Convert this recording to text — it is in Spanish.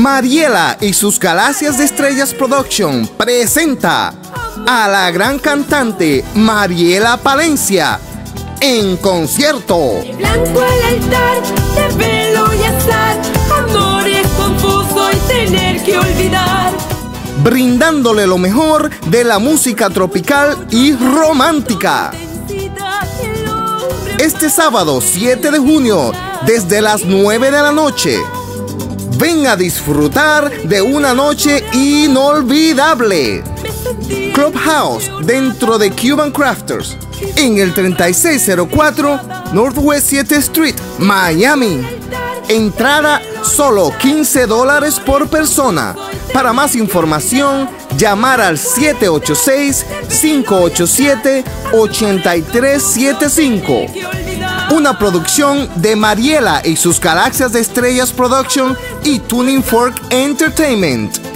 Mariela y sus Galaxias de Estrellas Production presenta a la gran cantante Mariela Palencia en concierto. De blanco el altar, de velo y azar, amor es confuso y tener que olvidar. Brindándole lo mejor de la música tropical y romántica. Este sábado 7 de junio, desde las 9 de la noche. Ven a disfrutar de una noche inolvidable. Club House, dentro de Cuban Crafters, en el 3604 Northwest 7th Street, Miami. Entrada solo $15 por persona. Para más información, llamar al 786-587-8375. Una producción de Mariela y sus Galaxias de Estrellas Production y Tuning Fork Entertainment.